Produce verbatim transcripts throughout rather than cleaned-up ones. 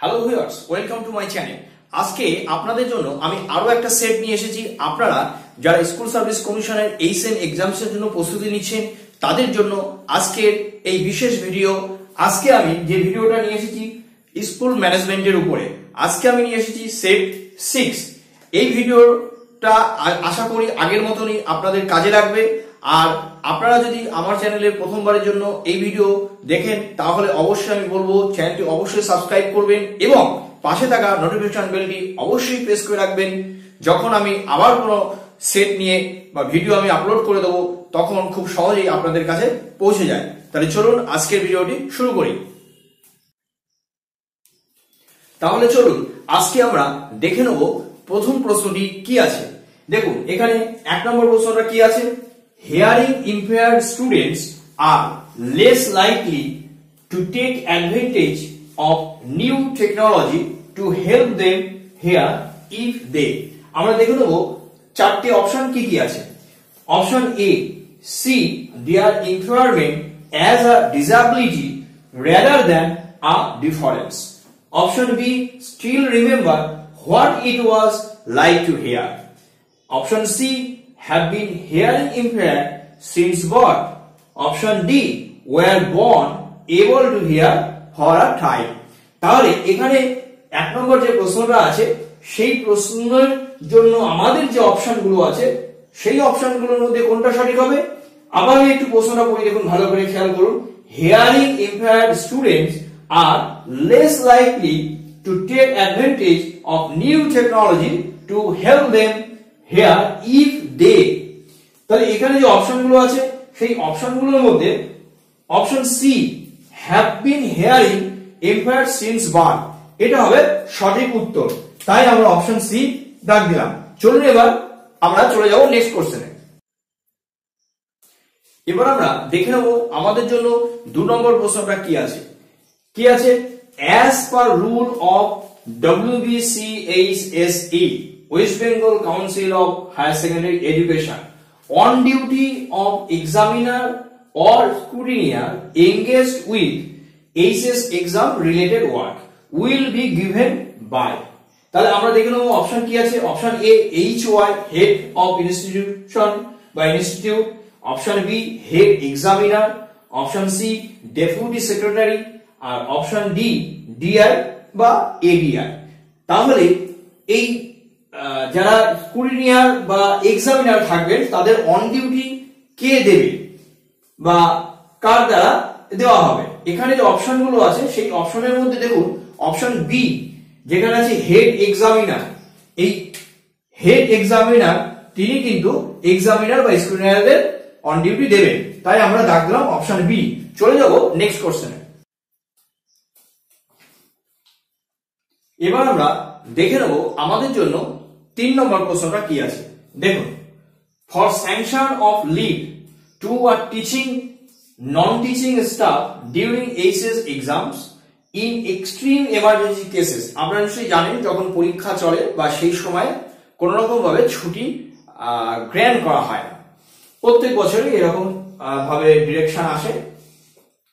Hello viewers, welcome to my channel. আজকে আপনাদের জন্য আমি আরো একটা সেট নিয়ে এসেছি। আপনারা যারা স্কুল সার্ভিস কমিশনের এইচএম এক্সামস এর জন্য প্রস্তুতি নিচ্ছেন তাদের জন্য আজকের এই বিশেষ ভিডিও। আজকে আমি যে ভিডিওটা নিয়ে এসেছি স্কুল ম্যানেজমেন্টের উপরে, আজকে আমি নিয়ে এসেছি সেট সিক্স। এই ভিডিওটা আশা করি আগের মতনই আপনাদের কাজে লাগবে। আর আপনারা যদি আমার চ্যানেলের প্রথমবারের জন্য এই ভিডিও দেখেন তাহলে অবশ্যই আমি বলবো চ্যানেলটি অবশ্যই সাবস্ক্রাইব করবেন এবং পাশে থাকা নোটিফিকেশন বেলটি অবশ্যই প্রেস করে রাখবেন। যখন আমি আবার কোনো সেট নিয়ে বা ভিডিও আমি আপলোড করে দেবো তখন খুব সহজেই আপনাদের কাছে পৌঁছে যায়। তাহলে চলুন আজকের ভিডিওটি শুরু করি। তাহলে চলুন আজকে আমরা দেখে নেব প্রথম প্রশ্নটি কি আছে। দেখুন এখানে এক নম্বর প্রশ্নটা কি আছে, hearing impaired students are less likely to take advantage of new technology to help them hear if they আমরা দেখে নেব চারটি অপশন কি কি আছে। Option A, see their impairment as a disability rather than a difference. Option B, still remember what it was like to hear. Option C, have been hearing impaired since birth. Option D, were born able to hear for a time. তাহলে এখানে এক নম্বর যে প্রশ্নটা আছে সেই প্রশ্নের জন্য আমাদের যে অপশনগুলো আছে সেই অপশনগুলোর মধ্যে কোনটা সঠিক হবে? আবার একটু প্রশ্নটা পড়ে দেখুন, ভালো করে খেয়াল করুন। Hearing impaired students are less likely to take advantage of new technology to help them hear if দে। তাহলে এখানে যে অপশনগুলো আছে সেই অপশনগুলোর মধ্যে option C, have been hearing impaired since birth, এটা হবে সঠিক উত্তর। তাই আমরা অপশন সি দাগ দিলাম। চলুন এবার আমরা চলে যাব নেক্সট কোশ্চেনে। এবার আমরা দেখে নেব আমাদের জন্য দুই নম্বর প্রশ্নটা কি আছে। কি আছে, as per rule of WBCHSE West Bengal Council of Higher Secondary Education, on duty of examiner or scrutineer engaged with H S exam related work will be given by. তাহলে আমরা দেখে নেব অপশন কি আছে। Option A, H Y head of institution বা institute. Option B, head examiner. Option C, deputy secretary. আর option D, DI বা ADI. তাহলে এই যারা স্কুটিনিয়ার বা এক্সামিনার থাকবেন তাদের অন ডিউটি কে দেবে বা কার দ্বারা দেওয়া হবে? এখানে যে অপশনগুলো আছে সেই অপশনের মধ্যে দেখুন অপশন বি, যেখানে আছে হেড এক্সামিনার। এই হেড এক্সামিনার তিনি কিন্তু এক্সামিনার বা স্কুটিনিয়ারদের অন ডিউটি দেবেন। তাই আমরা দাগ দিলাম অপশন বি। চলে যাব নেক্সট কোশ্চেনে। এবার আমরা দেখে নেব আমাদের জন্য তিন নম্বর প্রশ্নটা কি আছে। দেখুন, for sanction of leave to আর teaching non teaching staff during HS exams in extreme emergency cases. আপনারা নিশ্চয়ই জানেন যখন পরীক্ষা চলে বা সেই সময় কোন রকম ভাবে ছুটি গ্র্যান্ট করা হয় না, প্রত্যেক বছরই এরকম ভাবে ডিরেকশন আসে।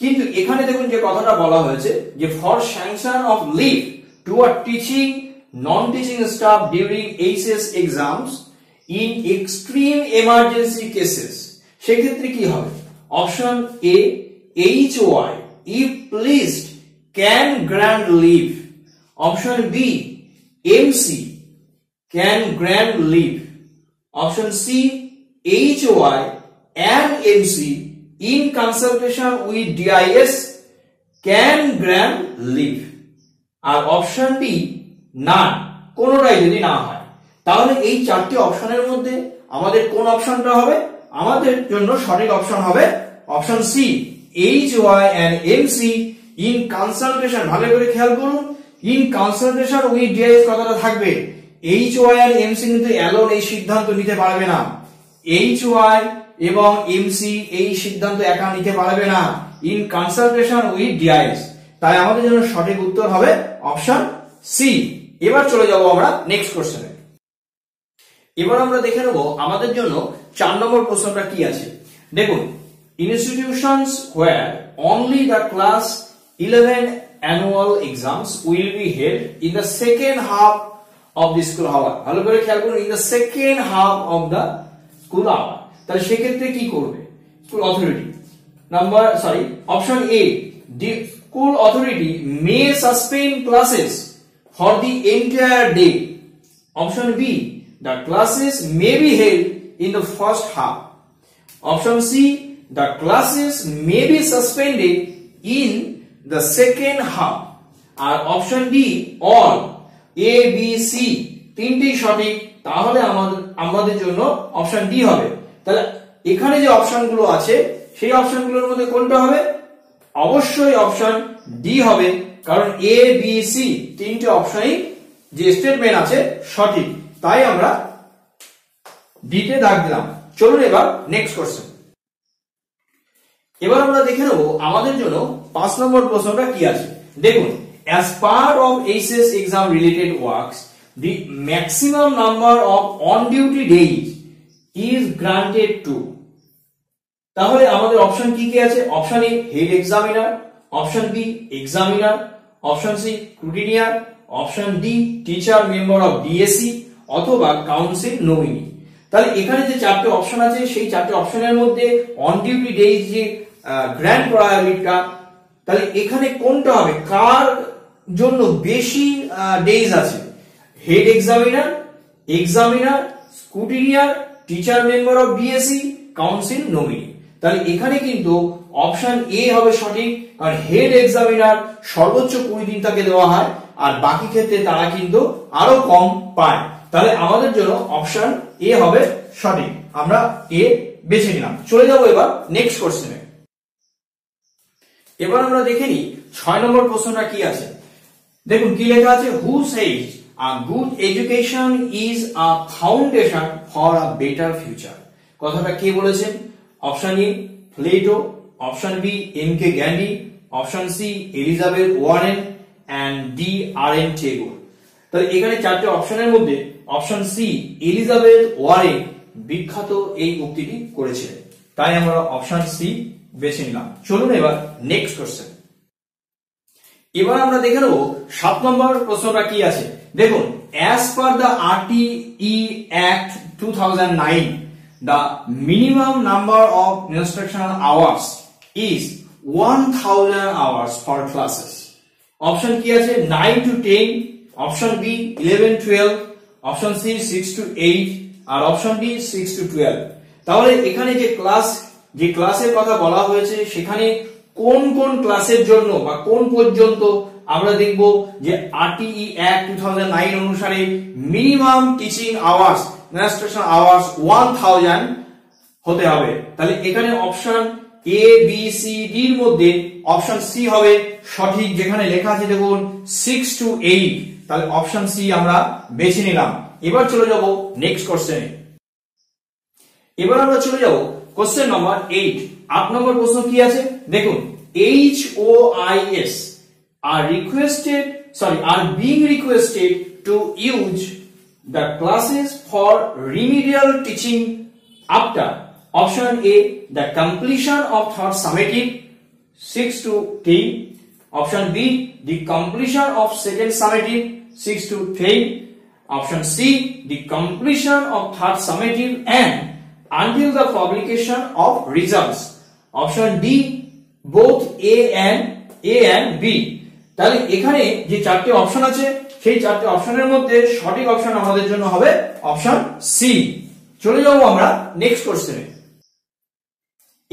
কিন্তু এখানে দেখুন যে কথাটা বলা হয়েছে যে for sanction of leave to আর teaching non teaching staff during H S exams in extreme emergency cases. সেক্ষেত্রে কি হবে? Option A, H Y if pleased can grant leave. Option B, M C can grant leave. Option C, H Y and M C in consultation with D I S can grant leave. আর option D, না, কোনটাই যদি না হয়। তাহলে এই চারটি অপশনের মধ্যে আমাদের কোন অপশনটা হবে? আমাদের জন্য সঠিক অপশন হবে option C, H Y and M C in consultation. ভালো করে খেয়াল করুন, ইন কনসালটেশন উইথ ডিআইএস কথাটা থাকবে। H Y and M C কিন্তু অ্যালোন এই সিদ্ধান্ত নিতে পারবে না। এইচ ওয়াই এবং এম সি এই সিদ্ধান্ত একা নিতে পারবে না, ইন কনসালটেশন উইথ ডিআইএস। তাই আমাদের জন্য সঠিক উত্তর হবে অপশন সি। এবার চলে যাব আমরা নেক্সট কোশ্চেনে। এবার আমরা দেখে নেব আমাদের জন্য চার নম্বর প্রশ্নটা কি আছে। দেখুন, institutions where only the class eleven annual exams will be held in the second half of the school hour. Hello, very careful. In the second half of the school hour. Then, shekhatre ki korbe? School authority. Number sorry, option A. The school authority may suspend classes for the entire day. Option B. The classes may be held in the first half. Option C. The classes may be suspended in the second half. Or option D. All A, B, C. Tinti shoti. Tahole amader jonno option D hobe. Tale ekhane je option gulo ache. সেই অপশনগুলোর মধ্যে কোনটা হবে? অবশ্যই option D হবে, কারণ এ B C তিনটে অপশনই যে স্টেটমেন্ট আছে সঠিক, তাই আমরা ডি তে দাগ দিলাম। চলুন এবার নেক্সট কোশ্চেন। এবার আমরা দেখে নেব আমাদের জন্য পাঁচ নম্বর প্রশ্নটা কি আছে। দেখুন, as part of S S exam related works, the maximum number of on duty days is granted to। তাহলে আমাদের অপশন কি কি আছে? Option A head examiner, option B examiner, option C ক্রুটিনিয়ার, option D teacher member of DSC অথবা council nominee. তাহলে এখানে যে চারটি অপশন আছে সেই চারটি অপশনের মধ্যে অন ডিউটি ডেজ যে গ্র্যান্ড করা হয় এটা, তাহলে এখানে কোনটা হবে? কার জন্য বেশি ডেজ আছে? Head examiner, examiner, স্কুটিনিয়ার, teacher member of DSC, council nominee. তাহলে এখানে কিন্তু অপশন এ হবে সঠিক, কারণ হেড এক্সামিনার সর্বোচ্চ কুড়ি দিন তাকে দেওয়া হয় আর বাকি ক্ষেত্রে তারা কিন্তু আরো কম পায়। তাহলে আমাদের জন্য অপশন এ হবে সঠিক, আমরা এ বেছে নিলাম। চলে যাব এবার নেক্সট কোশ্চেনে। এবার আমরা দেখে নিই ছয় নম্বর প্রশ্নটা কি আছে। দেখুন কি লেখা আছে, who says a good education is a foundation for a better future. কথাটা কে বলেছেন? Option A Plato, option B M K Gandhi, option C Elizabeth Warren and D R N Tagore. তাহলে এখানে চারটি অপশনের মধ্যে অপশন সি এলিজাবেথ ওয়ারেন বিখ্যাত এই উক্তিটি করেছিলেন, তাই আমরা অপশন সি বেছে নিলাম। চলুন এবার নেক্সট কোশ্চেন। এবার আমরা দেখে নেব সাত নম্বর প্রশ্নটা কি আছে। দেখুন, as per the R T E act two thousand nine, the minimum number of instructional hours is one thousand hours per classes. Option ki ache nine to ten, option B eleven to twelve, option C six to eight or option D six to twelve. তাহলে এখানে যে class যে ক্লাসের কথা বলা হয়েছে সেখানে কোন কোন ক্লাসের জন্য বা কোন পর্যন্ত আমরা দেখব যে R T E Act two thousand nine অনুসারে minimum teaching hours instructional hours one thousand হতে হবে। তাহলে এখানে option A B C D এর মধ্যে অপশন সি হবে সঠিক, যেখানে লেখা আছে দেখুন six to eight, তাহলে অপশন সি আমরা বেছে নিলাম। এবার চলে যাব নেক্সট কোশ্চেনে। এবার আমরা চলে যাব কোশ্চেন নাম্বার eight। আট নম্বর প্রশ্ন কি আছে? দেখুন, H O I S are requested sorry are being requested to use the classes for remedial teaching after option A the completion of third summative six to ten, option B the completion of second summative six to ten, option C the completion of third summative and until the publication of results, option D both A and A and B. তাহলে এখানে যে চারটি option আছে সেই চারটি অপশনের মধ্যে সঠিক অপশন আমাদের জন্য হবে অপশন সি। চলে যাব আমরা নেক্সট কোশ্চেনে।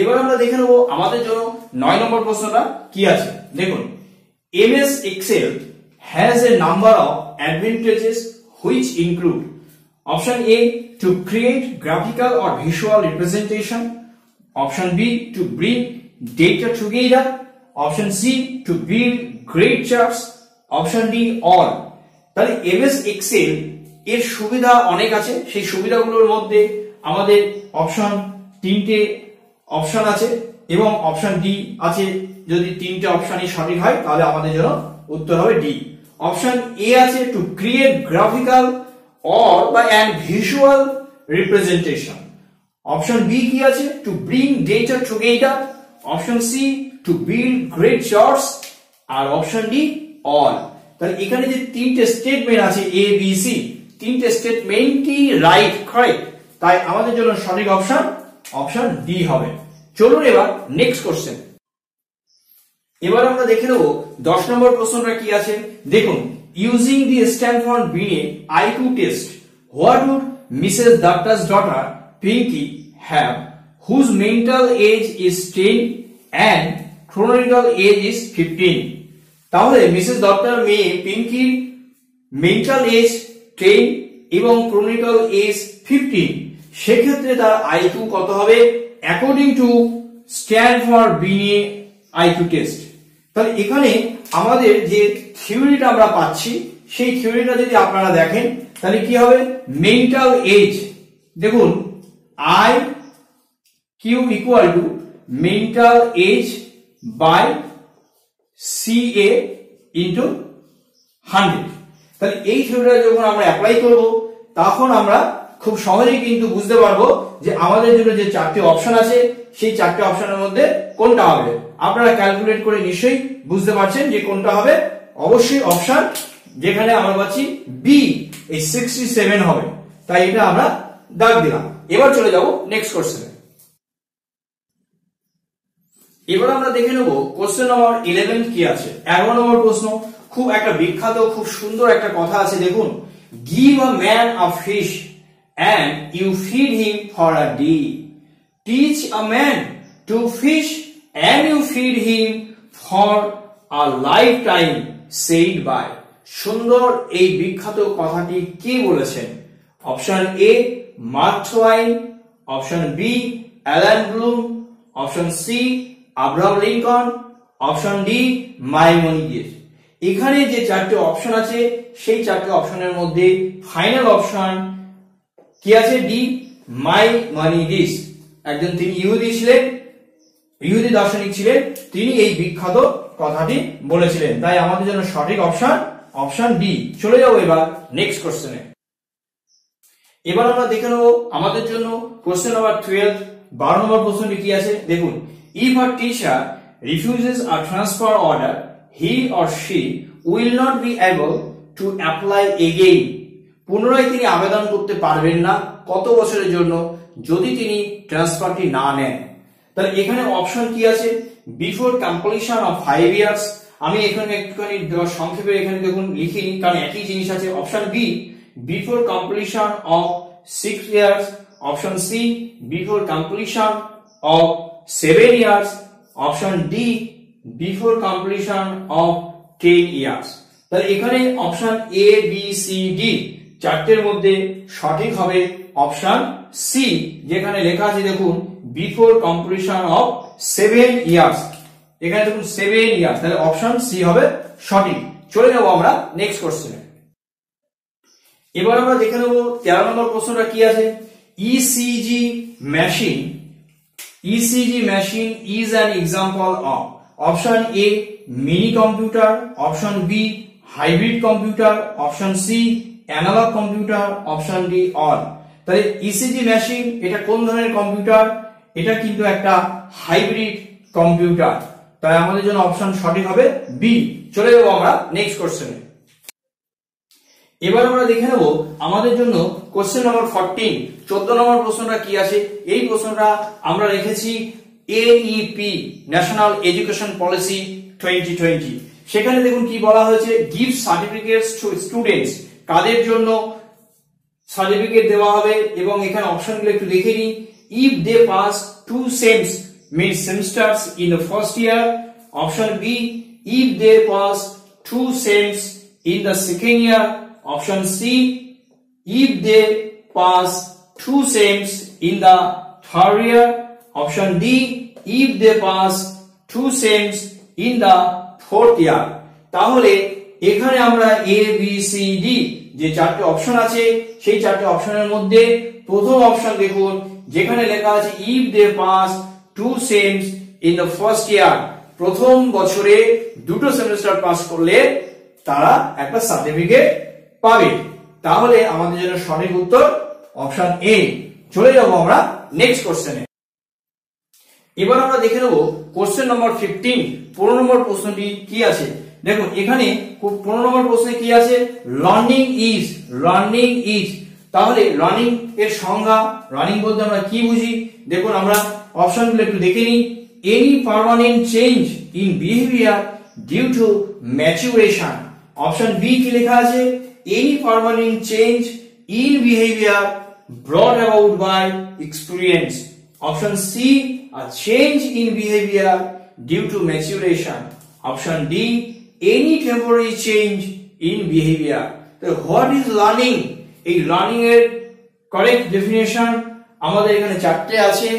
এবার আমরা দেখে নেব আমাদের জন্য নয় নম্বর প্রশ্নটা কি আছে। দেখুন, M S Excel has a number of advantages which include option A to create graphical or visual representation, option B to bring data together, option C to build great charts, option D all. তাহলে MS Excel এর সুবিধা অনেক আছে, সেই সুবিধাগুলোর মধ্যে আমাদের option তিনটে option আছে এবং অপশন ডি আছে। যদি তিনটে অপশনই সঠিক হয় তাহলে আমাদের জন্য উত্তর হবে ডি। অপশন এ আছে টু ক্রিয়েট গ্রাফিক্যাল অর বা and visual representation, option B কি আছে to bring data together, option C to build great charts আর অপশন ডি অল। তাহলে এখানে যে তিনটে স্টেটমেন্ট আছে এ বি সি, তিনটে স্টেটমেন্টই রাইট, কারেক্ট, তাই আমাদের জন্য সঠিক অপশন অপশন ডি হবে। চলুন এবার নেক্সট কোশ্চেন। এবার আমরা দেখে নেব দশ নম্বর প্রশ্নটা কি আছে। দেখুন, using the Stanford Binet I Q test what would Mrs Datta's daughter Pinky have whose mental age is ten and chronological age is fifteen. তাহলে মিসেস দত্তার মেয়ে পিঙ্কির মেন্টাল এজ টেন এবং ক্রোনিক্যাল এজ ফিফটিন, সেক্ষেত্রে তার আইকিউ কত হবে according to Stanford Binet IQ test. তাহলে এখানে আমাদের যে থিওরিটা আমরা পাচ্ছি সেই থিওরিটা যদি আপনারা দেখেন তাহলে কি হবে মেন্টাল এজ। দেখুন I Q equal to mental age by C A into hundred. তাহলে এই থিওরিটা যখন আমরা অ্যাপ্লাই করব তখন আমরা খুব সহজেই কিন্তু বুঝতে পারবো যে আমাদের জন্য যে চারটি অপশন আছে সেই চারটি অপশনের মধ্যে কোনটা হবে। আপনারা ক্যালকুলেট করে নিশ্চয়ই বুঝতে পারছেন যে কোনটা হবে, অবশ্যই অপশন যেখানে আমরা পাচ্ছি বি, এই সিক্সটি সেভেন হবে, তাই এটা আমরা দাগ দিলাম। এবার চলে যাব নেক্সট কোশ্চেনে। এবার আমরা দেখে নেব কোশ্চেন নম্বর ইলেভেন কি আছে, এগারো নম্বর প্রশ্ন। খুব একটা বিখ্যাত খুব সুন্দর একটা কথা আছে, দেখুন give a man a fish and you feed him for a day, teach a man to fish and you feed him for a lifetime said by. সুন্দর এই বিখ্যাত কথাটি কে বলেছেন? Option A Mark Twain, option B Allan Bloom, option C Abraham Lincoln, option D Maimonides. এখানে যে চারটি option আছে সেই চারটি অপশনের মধ্যে ফাইনাল অপশন কি আছে ডি, মাইমনিডিস। একজন তিনি ইহুদি ছিলেন, ইহুদি দার্শনিক ছিলেন, তিনি এই বিখ্যাত কথাটি বলেছিলেন, তাই আমাদের জন্য সঠিক অপশন অপশন ডি। চলে যাবো এবার নেক্সট কোশ্চেনে। এবার আমরা দেখে নেব আমাদের জন্য কোশ্চেন নাম্বার টুয়েলভ, বারো নম্বর প্রশ্নটি কি আছে। দেখুন if a teacher refuses a transfer order, he or she will not be able to apply again. পুনরায় তিনি আবেদন করতে পারবেন না কত বছরের জন্য যদি তিনি ট্রান্সফারটি না নেন। তাহলে এখানে অপশন কি আছে before completion of five years. আমি এখানে একটুখানি সংক্ষেপে এখানে দেখুন লিখিনি কারণ একই জিনিস আছে। Option B before completion of six years, option C before completion of seven years, option D before completion of ten years. তাহলে এখানে option A, B, C, D চারটির মধ্যে সঠিক হবে অপশন C, যেখানে লেখা আছে দেখুন before completion of seven years, এখানে দেখুন seven years, তাহলে অপশন C হবে সঠিক। চলে যাব আমরা নেক্সট কোশ্চেনে। এবার আমরা দেখে নেব তেরো নম্বর প্রশ্নটা কি আছে। E C G machine E C G machine is an example of option A mini computer, option B hybrid computer, option C analog computer, option D all. তাহলে E C G machine এটা কোন ধরনের computer? এটা কিন্তু একটা hybrid computer, তাই আমাদের জন্য অপশন সঠিক হবে বি। চলে যাবো আমরা নেক্সট কোশ্চেনে। এবার আমরা দেখে নেব আমাদের জন্য কোশ্চেন নম্বর ফোরটিন, চোদ্দ নম্বর প্রশ্নটা কি আছে। এই প্রশ্নটা আমরা রেখেছি A E P national education policy twenty twenty. সেখানে দেখুন কি বলা হয়েছে গিভ সার্টিফিকেটস টু স্টুডেন্টস, কাদের জন্য সার্টিফিকেট দেওয়া হবে। এবং এখানে অপশনগুলো একটু দেখে নিই, if they pass two sems mean semesters in the first year, option B if they pass two sems in the second year, option C if they pass two sems in the third year, option D if they pass two sems in the fourth year. তাহলে এখানে আমরা a b c d যে চারটি option আছে সেই চারটি অপশনের মধ্যে প্রথম অপশন দেখুন যেখানে লেখা আছে if they pass two sems in the first year, প্রথম বছরে দুটো সেমিস্টার পাস করলে তারা একটা সার্টিফিকেট পাবে। তাহলে আমাদের জন্য সঠিক উত্তর অপশন এ। চলে যাবো আমরা নেক্সট কোশ্চেনে। এবার আমরা দেখে নেব কোশ্চেন নম্বর ফিফটিন পনেরো নম্বর প্রশ্নটি কি আছে। দেখুন এখানে পনেরো নম্বর প্রশ্নে কি আছে, লার্নিং ইজ লার্নিং ইজ তাহলে লার্নিং এর সংজ্ঞা, লার্নিং বলতে আমরা কি বুঝি? দেখুন আমরা অপশনগুলো একটু দেখে নিই। Any permanent change in behaviour due to maturation, option B কি লেখা আছে, any permanent change in behaviour brought about by experience, option C a change in behavior due to maturation, option D any temporary change in behavior। তো what is learning? এই learning এর correct definition আমাদের এখানে চারটে আছে,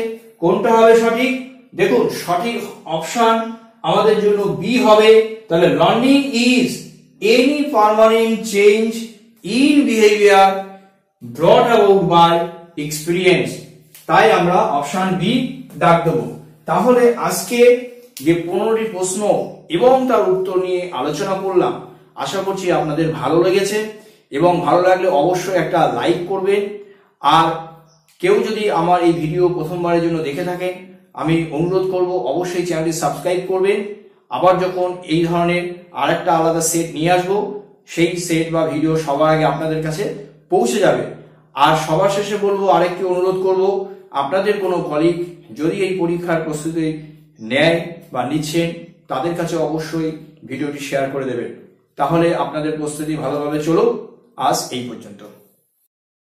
কোনটা হবে সঠিক? দেখুন সঠিক অপশন আমাদের জন্য বি হবে। তাহলে learning is any permanent change in behaviour brought about by experience, তাই আমরা অপশন বি দাগ দেব। তাহলে আজকে যে পনেরোটি প্রশ্ন এবং তার উত্তর নিয়ে আলোচনা করলাম, আশা করছি আপনাদের ভালো লেগেছে, এবং ভালো লাগলে অবশ্যই একটা লাইক করবেন। আর কেউ যদি আমার এই ভিডিও প্রথমবারের জন্য দেখে থাকেন, আমি অনুরোধ করব অবশ্যই চ্যানেলটি সাবস্ক্রাইব করবেন। আবার যখন এই ধরনের আরেকটা আলাদা সেট নিয়ে আসবো, সেই সেট বা ভিডিও সবার আগে আপনাদের কাছে পৌঁছে যাবে। আর সবার শেষে বলবো, আরেকটি অনুরোধ করব, আপনাদের কোনো কলিগ যদি এই পরীক্ষার প্রস্তুতি নেয় বা নিচ্ছেন, তাদের কাছে অবশ্যই ভিডিওটি শেয়ার করে দেবেন। তাহলে আপনাদের প্রস্তুতি ভালোভাবে চলো। আজ এই পর্যন্ত।